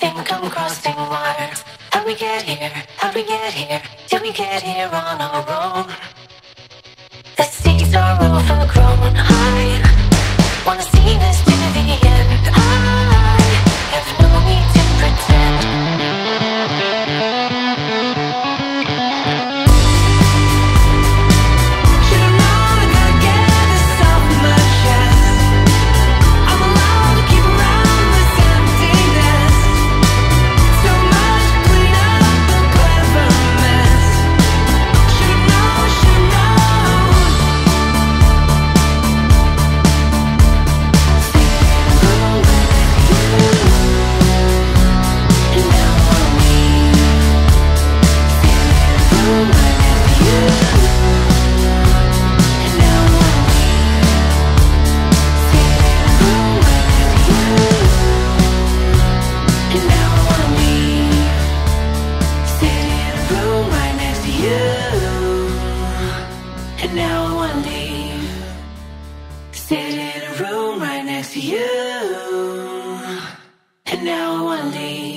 think I'm crossing wires. How'd we get here? How'd we get here? Did we get here on our own? The seas are overgrown high. Wanna see this to the end. I have no need to pretend. Sit in a room right next to you, and now I wanna leave.